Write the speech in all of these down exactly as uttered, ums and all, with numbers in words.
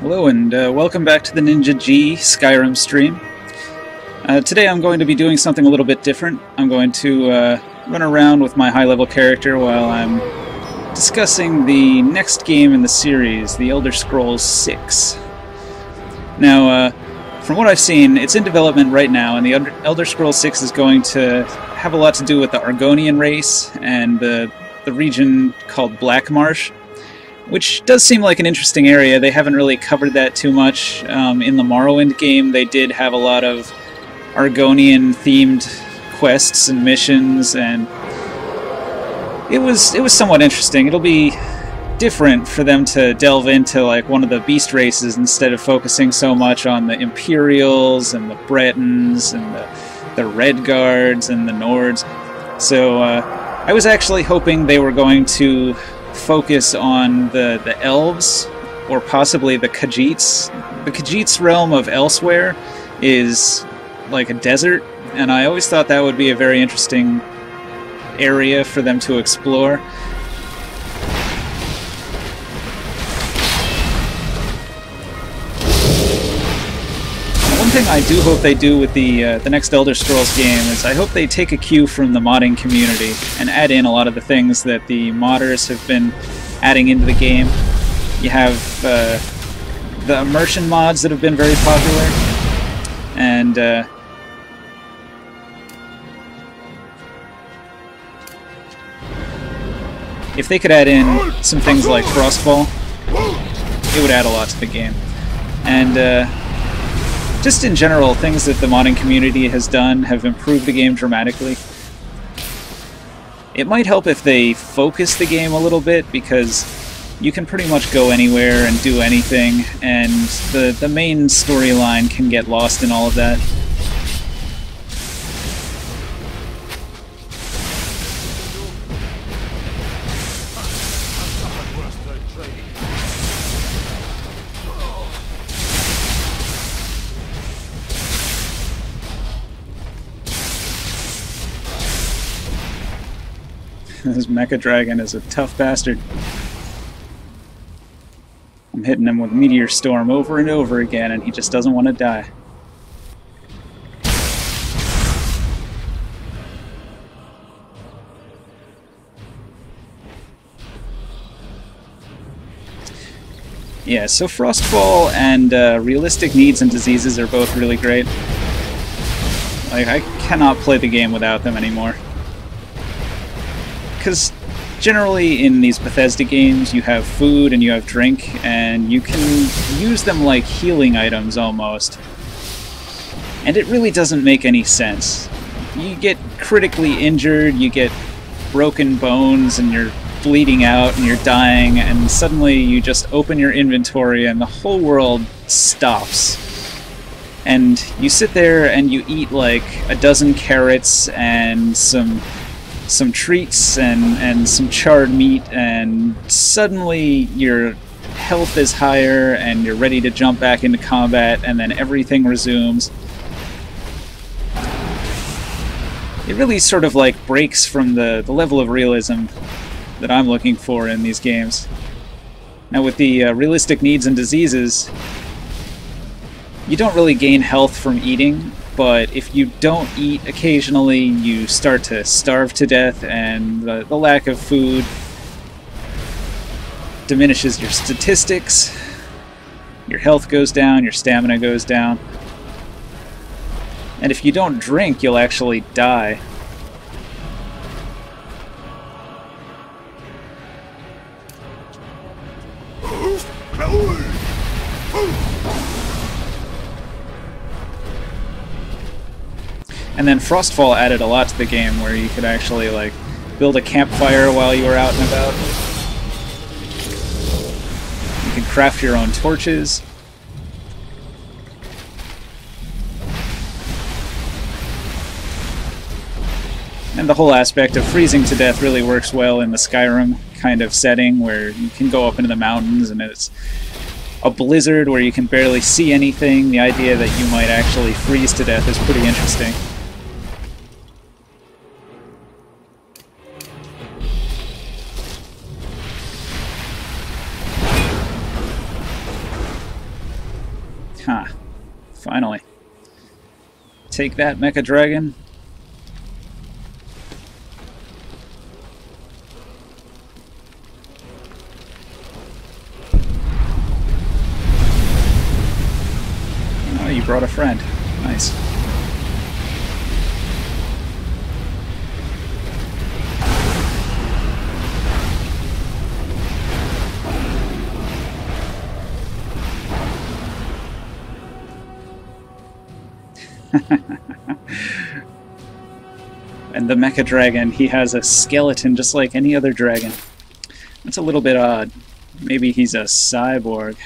Hello and uh, welcome back to the Ninja G Skyrim stream. Uh, today I'm going to be doing something a little bit different. I'm going to uh, run around with my high-level character while I'm discussing the next game in the series, The Elder Scrolls six. Now, uh, from what I've seen, it's in development right now, and The Elder Scrolls six is going to have a lot to do with the Argonian race and the, the region called Black Marsh, which does seem like an interesting area. They haven't really covered that too much. Um, in the Morrowind game, they did have a lot of Argonian-themed quests and missions, and it was it was somewhat interesting. It'll be different for them to delve into like one of the beast races instead of focusing so much on the Imperials and the Bretons and the, the Redguards and the Nords. So uh, I was actually hoping they were going to focus on the, the elves, or possibly the Khajiits. The Khajiits realm of Elsewhere is like a desert, and I always thought that would be a very interesting area for them to explore. One thing I do hope they do with the uh, the next Elder Scrolls game is I hope they take a cue from the modding community and add in a lot of the things that the modders have been adding into the game. You have uh, the immersion mods that have been very popular, and uh, if they could add in some things like Frostfall, it would add a lot to the game. And uh, just in general, things that the modding community has done have improved the game dramatically. It might help if they focus the game a little bit, because you can pretty much go anywhere and do anything, and the, the main storyline can get lost in all of that. This Mecha dragon is a tough bastard. I'm hitting him with Meteor Storm over and over again, and he just doesn't want to die. Yeah, so Frostfall and uh, Realistic Needs and Diseases are both really great. Like, I cannot play the game without them anymore. Because generally in these Bethesda games you have food and you have drink, and you can use them like healing items almost. And it really doesn't make any sense. You get critically injured, you get broken bones, and you're bleeding out and you're dying, and suddenly you just open your inventory and the whole world stops. And you sit there and you eat like a dozen carrots and some... some treats and, and some charred meat, and suddenly your health is higher and you're ready to jump back into combat, and then everything resumes. It really sort of like breaks from the, the level of realism that I'm looking for in these games. Now with the uh, Realistic Needs and Diseases, you don't really gain health from eating, but if you don't eat occasionally, you start to starve to death, and the, the lack of food diminishes your statistics, your health goes down, your stamina goes down, and if you don't drink, you'll actually die. And then Frostfall added a lot to the game, where you could actually like build a campfire while you were out and about. You could craft your own torches. And the whole aspect of freezing to death really works well in the Skyrim kind of setting, where you can go up into the mountains and it's a blizzard where you can barely see anything. The idea that you might actually freeze to death is pretty interesting. Huh. Finally. Take that, Mecha Dragon. Oh, you brought a friend. Nice. And the Mecha Dragon, he has a skeleton just like any other dragon. That's a little bit odd. Maybe he's a cyborg.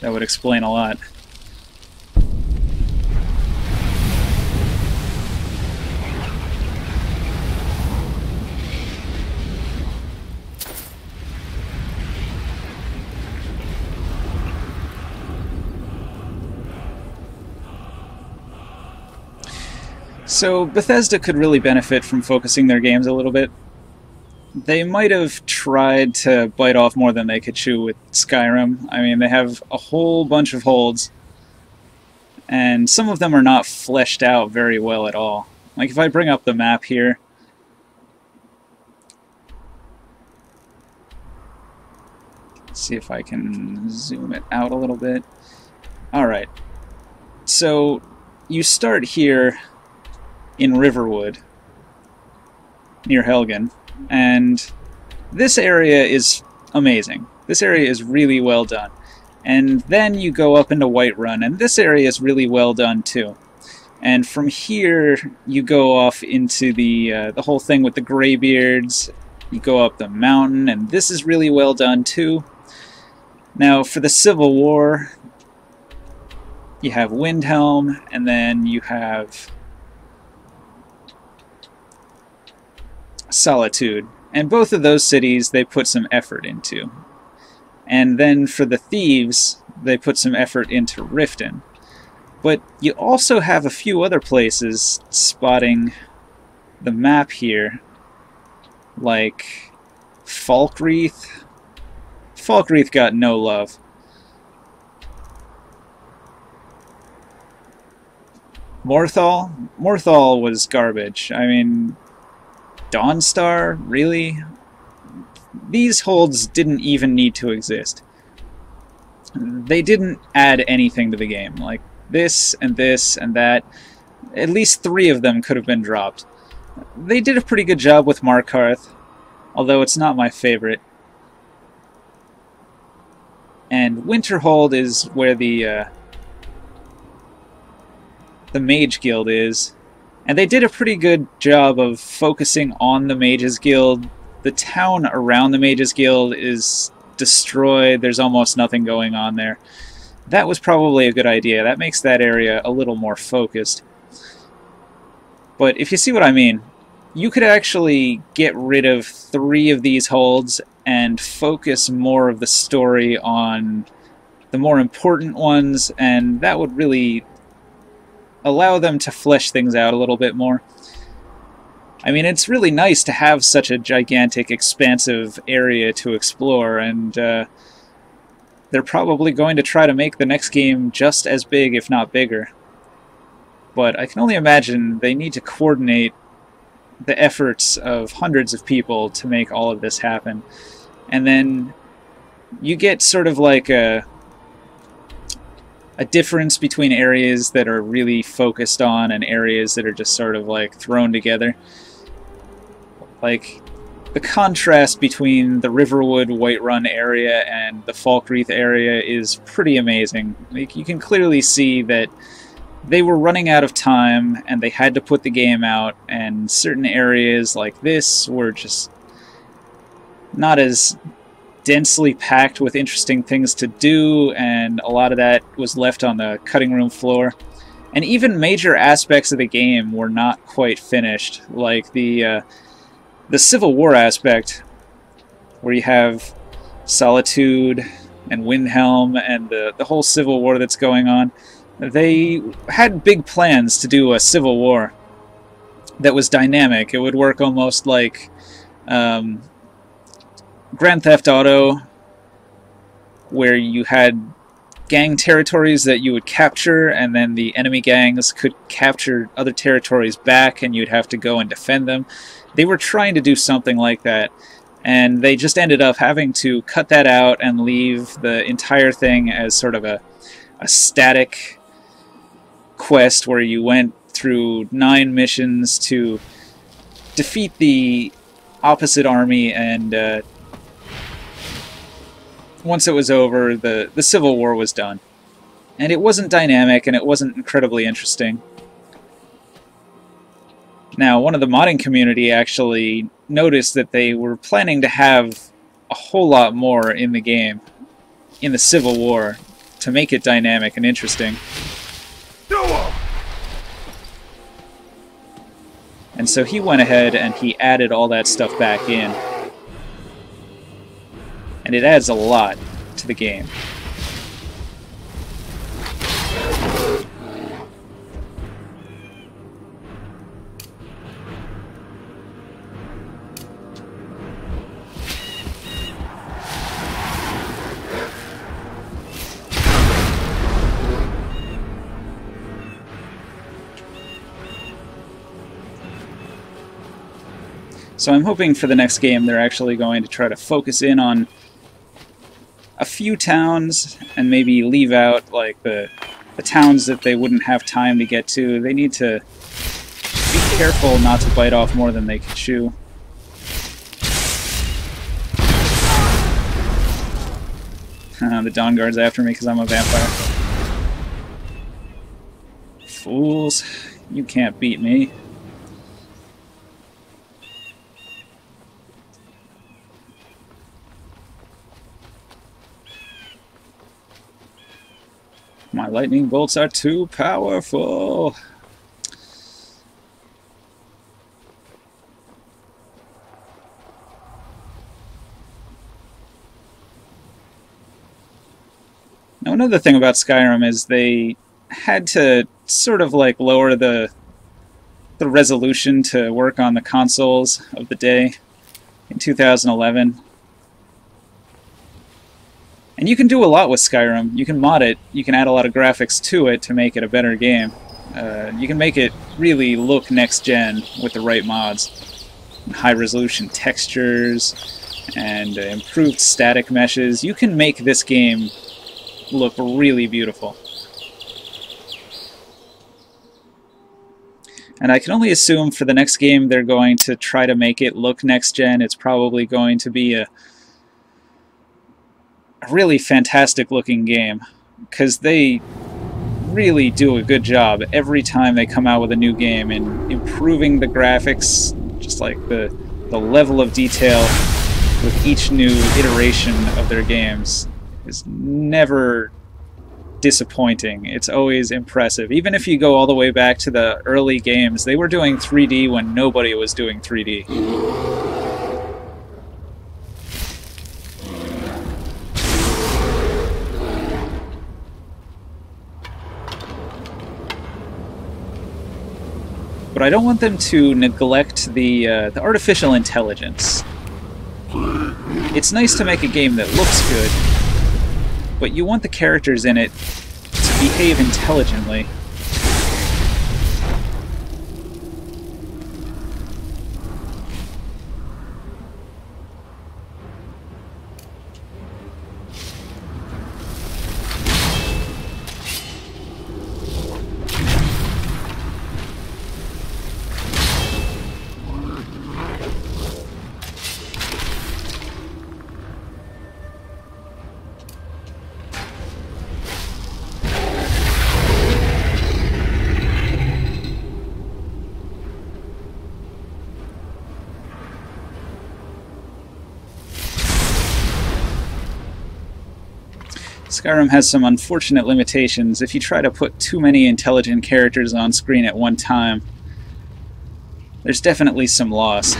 That would explain a lot. So Bethesda could really benefit from focusing their games a little bit. They might have tried to bite off more than they could chew with Skyrim. I mean, they have a whole bunch of holds, and some of them are not fleshed out very well at all. Like, if I bring up the map here, let's see if I can zoom it out a little bit. Alright, so you start here in Riverwood, near Helgen, and this area is amazing. This area is really well done. And then you go up into Whiterun, and this area is really well done too. And from here, you go off into the, uh, the whole thing with the Greybeards. You go up the mountain, and this is really well done too. Now, for the Civil War, you have Windhelm, and then you have Solitude, and both of those cities they put some effort into. And then for the thieves, they put some effort into Riften. But you also have a few other places spotting the map here, like Falkreath. Falkreath got no love. Morthal? Morthal was garbage. I mean, Dawnstar? Really? These holds didn't even need to exist. They didn't add anything to the game. Like, this and this and that. At least three of them could have been dropped. They did a pretty good job with Markarth, although it's not my favorite. And Winterhold is where the, uh, the Mage Guild is. And they did a pretty good job of focusing on the Mages Guild. The town around the Mages Guild is destroyed. There's almost nothing going on there. That was probably a good idea. That makes that area a little more focused. But if you see what I mean, you could actually get rid of three of these holds and focus more of the story on the more important ones, and that would really allow them to flesh things out a little bit more. I mean, it's really nice to have such a gigantic, expansive area to explore, and uh, they're probably going to try to make the next game just as big, if not bigger. But I can only imagine they need to coordinate the efforts of hundreds of people to make all of this happen. And then you get sort of like a a difference between areas that are really focused on and areas that are just sort of like thrown together. Like, the contrast between the Riverwood Whiterun area and the Falkreath area is pretty amazing. Like, you can clearly see that they were running out of time and they had to put the game out, and certain areas like this were just not as densely packed with interesting things to do, and a lot of that was left on the cutting room floor. And even major aspects of the game were not quite finished, like the uh, the Civil War aspect, where you have Solitude and Windhelm and the, the whole Civil War that's going on. They had big plans to do a Civil War that was dynamic. It would work almost like um, Grand Theft Auto, where you had gang territories that you would capture, and then the enemy gangs could capture other territories back, and you'd have to go and defend them. They were trying to do something like that, and they just ended up having to cut that out and leave the entire thing as sort of a, a static quest where you went through nine missions to defeat the opposite army, and uh, once it was over, the, the Civil War was done. And it wasn't dynamic, and it wasn't incredibly interesting. Now, one of the modding community actually noticed that they were planning to have a whole lot more in the game, in the Civil War, to make it dynamic and interesting. And so he went ahead and he added all that stuff back in. And it adds a lot to the game. So I'm hoping for the next game they're actually going to try to focus in on a few towns and maybe leave out like the, the towns that they wouldn't have time to get to. They need to be careful not to bite off more than they can chew. Uh, the Dawn Guard's after me because I'm a vampire. Fools, you can't beat me. My lightning bolts are too powerful. Now, another thing about Skyrim is they had to sort of like lower the the resolution to work on the consoles of the day in two thousand eleven. And you can do a lot with Skyrim. You can mod it, you can add a lot of graphics to it to make it a better game. Uh, you can make it really look next-gen with the right mods. High-resolution textures and improved static meshes. You can make this game look really beautiful. And I can only assume for the next game they're going to try to make it look next-gen. It's probably going to be a really fantastic looking game, because they really do a good job every time they come out with a new game in improving the graphics, just like the, the level of detail with each new iteration of their games is never disappointing. It's always impressive. Even if you go all the way back to the early games, they were doing three D when nobody was doing three D. But I don't want them to neglect the, uh, the artificial intelligence. It's nice to make a game that looks good, but you want the characters in it to behave intelligently. Skyrim has some unfortunate limitations if you try to put too many intelligent characters on screen at one time. There's definitely some loss.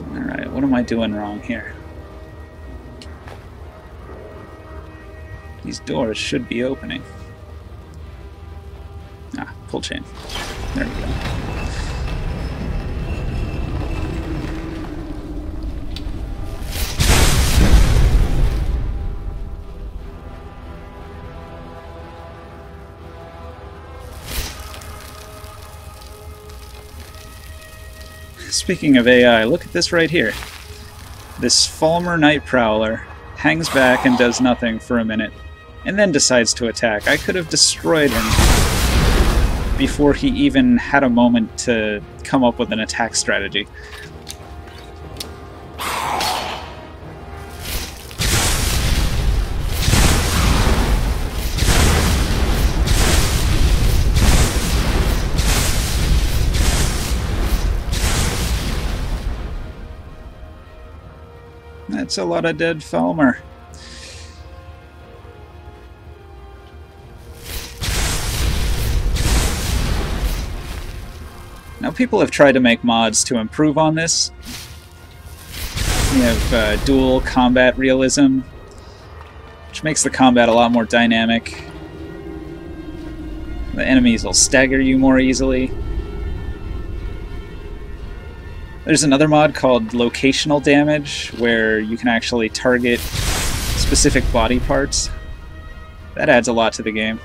Alright, what am I doing wrong here? These doors should be opening. Ah, pull chain. There we go. Speaking of A I, look at this right here. This Falmer Night Prowler hangs back and does nothing for a minute, and then decides to attack. I could have destroyed him before he even had a moment to come up with an attack strategy. That's a lot of dead Falmer. Now, people have tried to make mods to improve on this. We have uh, Dual Combat Realism, which makes the combat a lot more dynamic. The enemies will stagger you more easily. There's another mod called Locational Damage, where you can actually target specific body parts. That adds a lot to the game.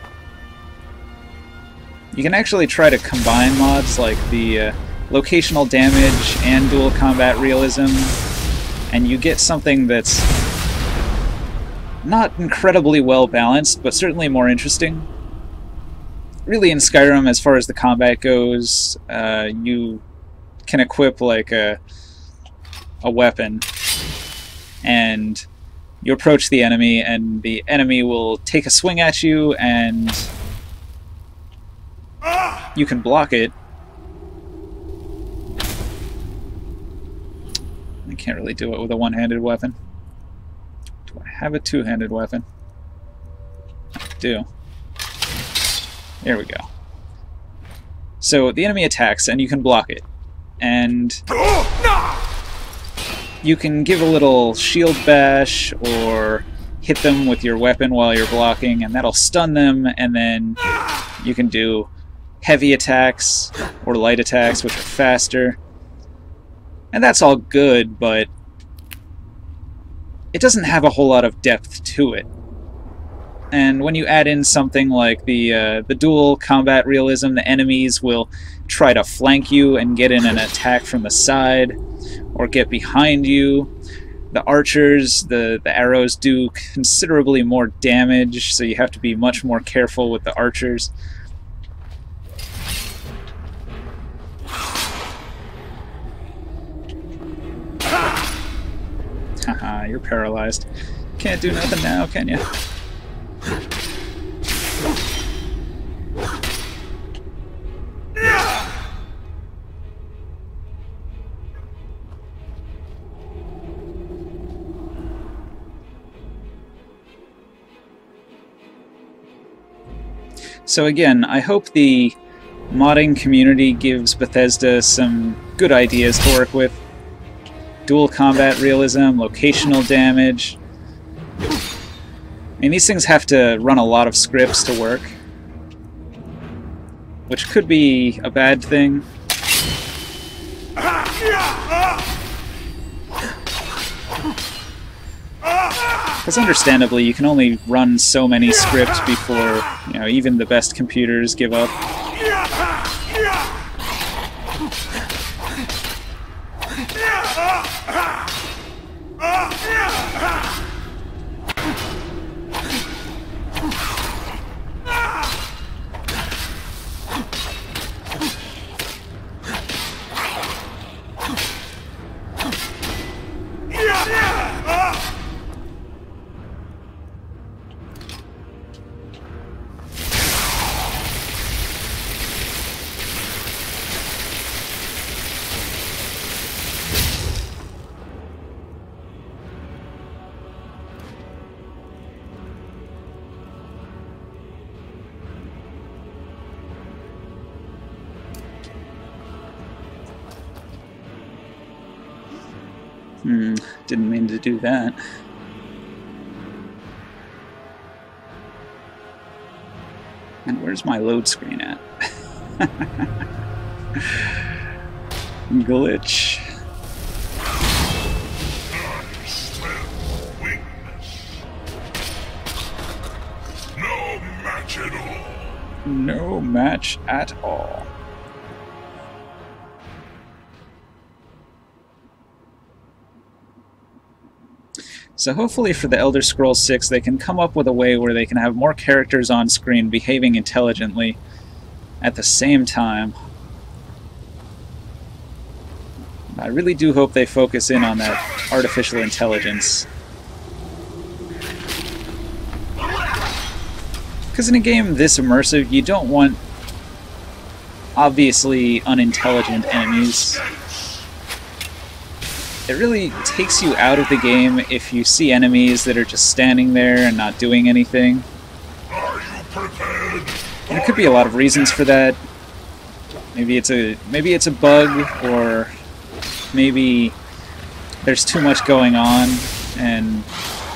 You can actually try to combine mods like the uh, Locational Damage and Dual Combat Realism, and you get something that's not incredibly well balanced, but certainly more interesting. Really, in Skyrim, as far as the combat goes, uh, you can equip like a, a weapon, and you approach the enemy, and the enemy will take a swing at you, and you can block it. I can't really do it with a one-handed weapon. Do I have a two-handed weapon? I do. There we go. So the enemy attacks, and you can block it. And you can give a little shield bash or hit them with your weapon while you're blocking, and that'll stun them, and then you can do heavy attacks or light attacks, which are faster. And that's all good, but it doesn't have a whole lot of depth to it. And when you add in something like the uh, the Dual Combat Realism, the enemies will try to flank you and get in an attack from the side, or get behind you. The archers, the, the arrows do considerably more damage, so you have to be much more careful with the archers. Haha, you're paralyzed. Can't do nothing now, can you? So again, I hope the modding community gives Bethesda some good ideas to work with. Dual combat realism, locational damage. I mean, these things have to run a lot of scripts to work, which could be a bad thing. Because understandably, you can only run so many scripts before, you know, even the best computers give up. Hmm, didn't mean to do that. And where's my load screen at? Glitch. No match at all. No match at all. So hopefully for The Elder Scrolls six, they can come up with a way where they can have more characters on screen behaving intelligently at the same time. I really do hope they focus in on that artificial intelligence. Because in a game this immersive, you don't want obviously unintelligent enemies. It really takes you out of the game if you see enemies that are just standing there and not doing anything. There could be a lot of reasons for that. Maybe it's a maybe it's a bug, or maybe there's too much going on and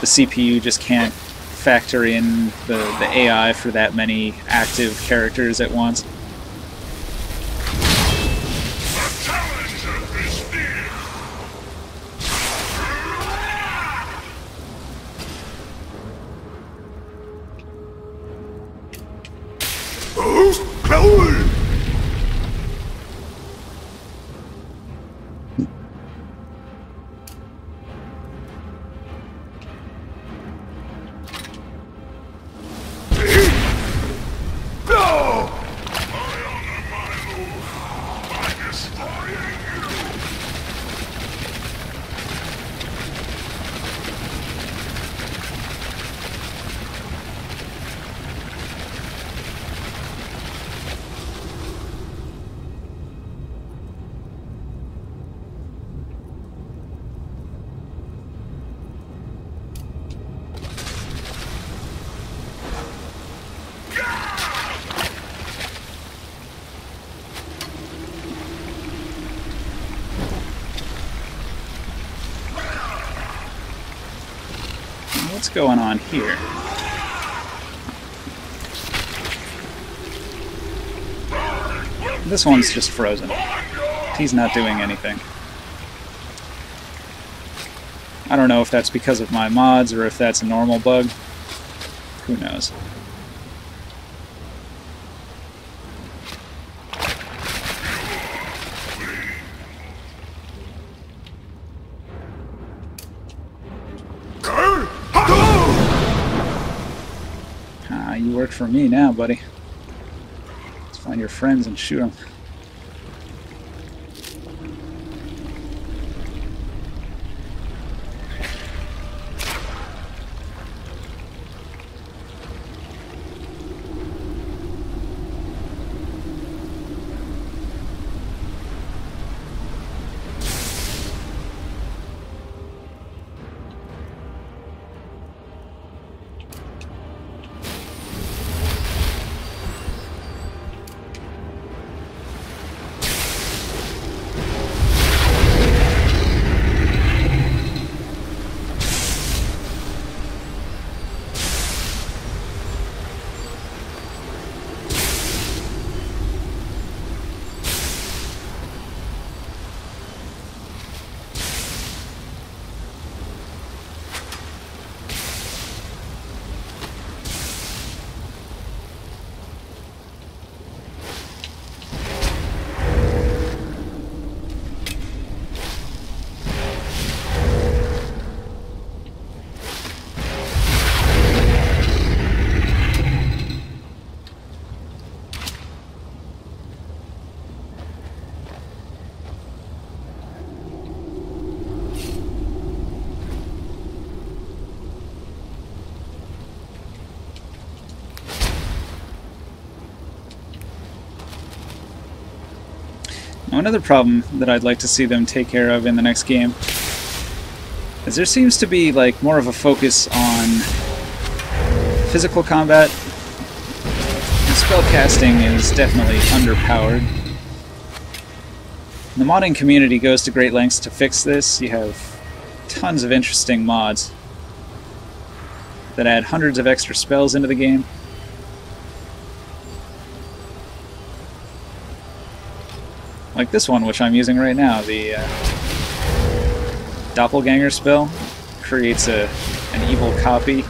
the C P U just can't factor in the, the A I for that many active characters at once. What's going on here? This one's just frozen. He's not doing anything. I don't know if that's because of my mods or if that's a normal bug. Who knows? For me now, buddy. Let's find your friends and shoot them. Another problem that I'd like to see them take care of in the next game is there seems to be like more of a focus on physical combat. And spellcasting is definitely underpowered. The modding community goes to great lengths to fix this. You have tons of interesting mods that add hundreds of extra spells into the game. Like this one, which I'm using right now. The uh, Doppelganger spell creates a, an evil copy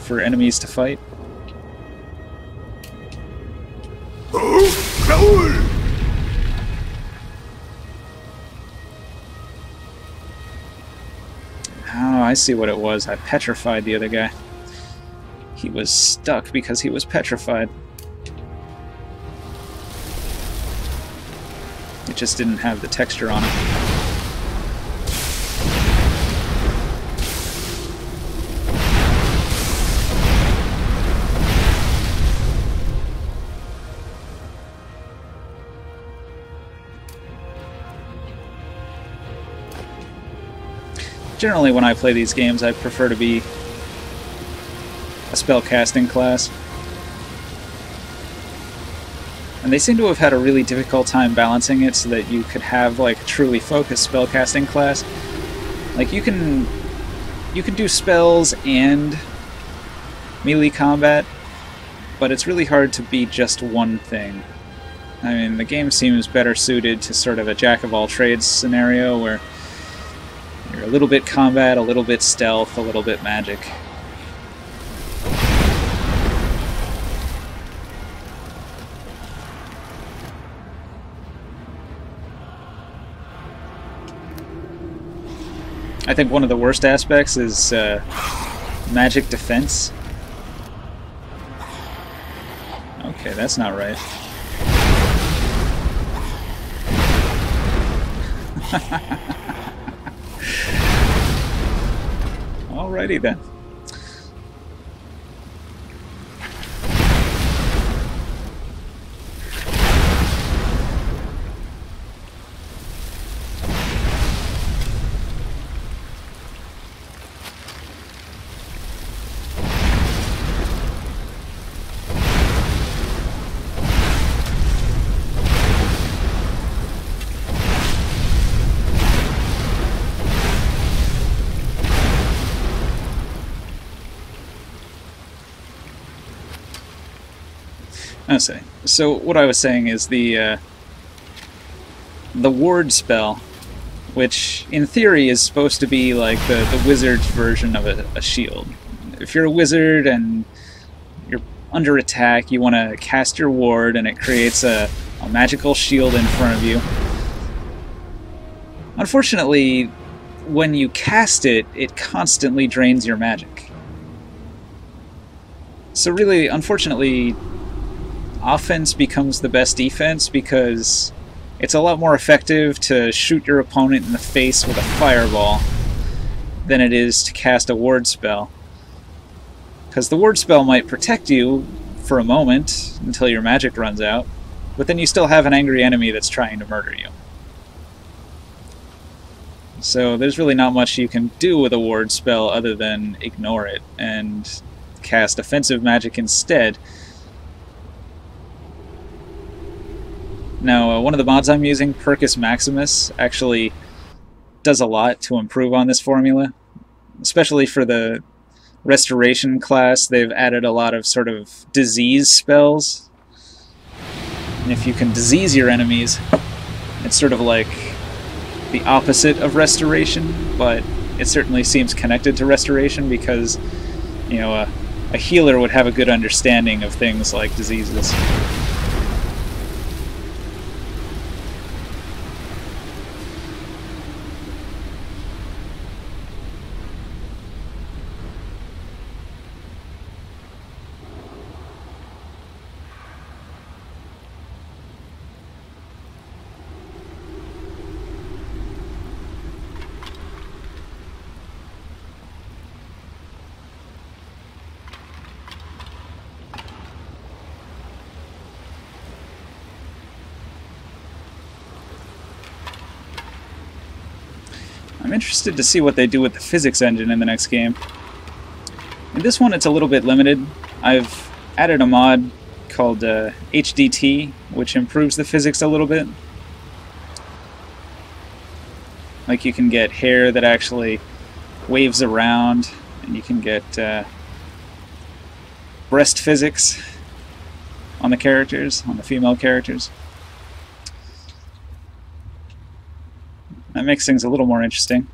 for enemies to fight. I see what it was. I petrified the other guy. He was stuck because he was petrified. It just didn't have the texture on it. Generally, when I play these games, I prefer to be a spellcasting class. And they seem to have had a really difficult time balancing it so that you could have, like, a truly focused spellcasting class. Like, you can, you can do spells and melee combat, but it's really hard to be just one thing. I mean, the game seems better suited to sort of a jack-of-all-trades scenario where a little bit combat, a little bit stealth, a little bit magic. I think one of the worst aspects is uh, magic defense. Okay, that's not right. Alrighty then. So what I was saying is the uh, the ward spell, which in theory is supposed to be like the, the wizard's version of a, a shield. If you're a wizard and you're under attack, you want to cast your ward and it creates a, a magical shield in front of you. Unfortunately, when you cast it, it constantly drains your magic. So really, unfortunately, offense becomes the best defense because it's a lot more effective to shoot your opponent in the face with a fireball than it is to cast a ward spell. Because the ward spell might protect you for a moment until your magic runs out, but then you still have an angry enemy that's trying to murder you. So there's really not much you can do with a ward spell other than ignore it and cast offensive magic instead. Now, uh, one of the mods I'm using, Percus Maximus, actually does a lot to improve on this formula. Especially for the Restoration class, they've added a lot of sort of disease spells. And if you can disease your enemies, it's sort of like the opposite of Restoration, but it certainly seems connected to Restoration because, you know, a, a healer would have a good understanding of things like diseases. I'm interested to see what they do with the physics engine in the next game. In this one, it's a little bit limited. I've added a mod called uh, H D T, which improves the physics a little bit. Like you can get hair that actually waves around, and you can get uh, breast physics on the characters, on the female characters. That makes things a little more interesting.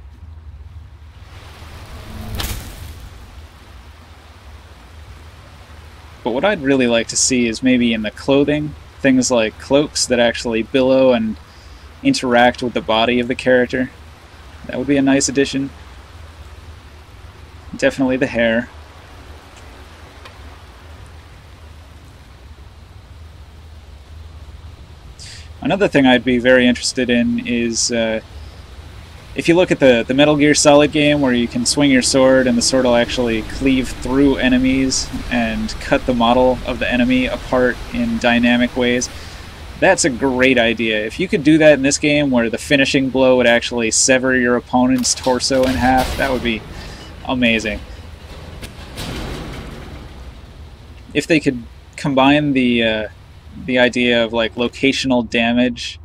But what I'd really like to see is maybe in the clothing, things like cloaks that actually billow and interact with the body of the character. That would be a nice addition. Definitely the hair. Another thing I'd be very interested in is uh, if you look at the, the Metal Gear Solid game where you can swing your sword and the sword will actually cleave through enemies and cut the model of the enemy apart in dynamic ways. That's a great idea. If you could do that in this game where the finishing blow would actually sever your opponent's torso in half, that would be amazing. If they could combine the, uh, the idea of like locational damage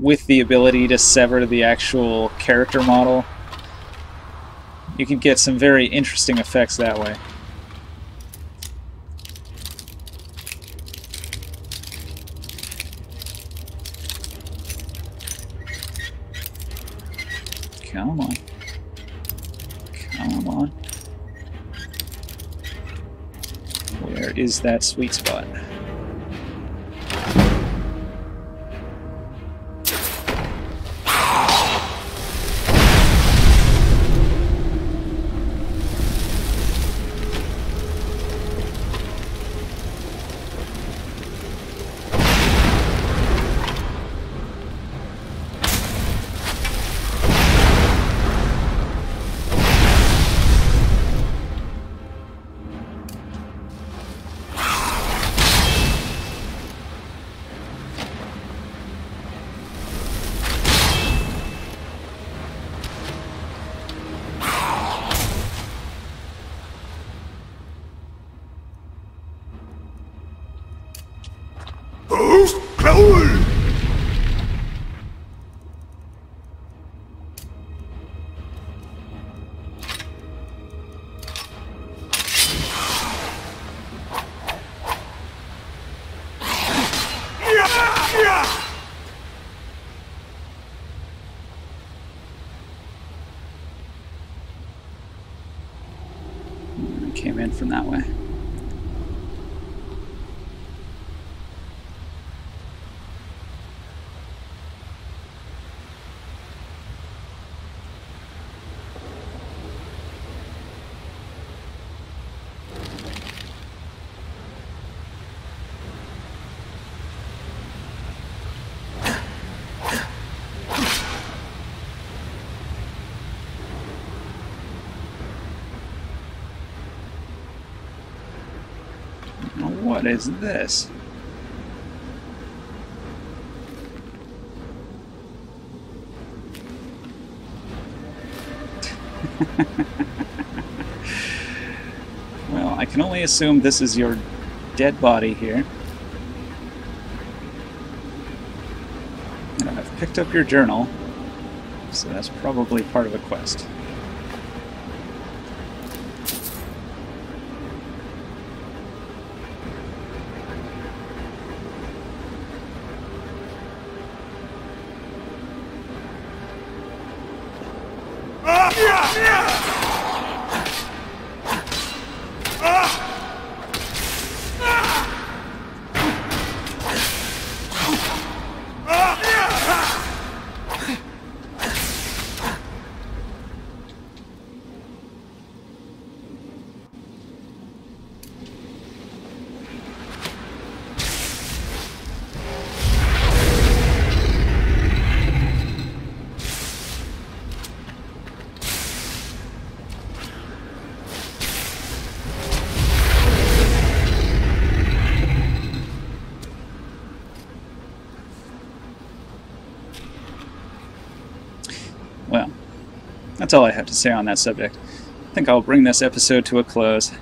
with the ability to sever the actual character model, you can get some very interesting effects that way. Come on. Come on. Where is that sweet spot? Came in from that way. What is this? Well, I can only assume this is your dead body here. And I've picked up your journal, so that's probably part of a quest. That's all I have to say on that subject. I think I'll bring this episode to a close.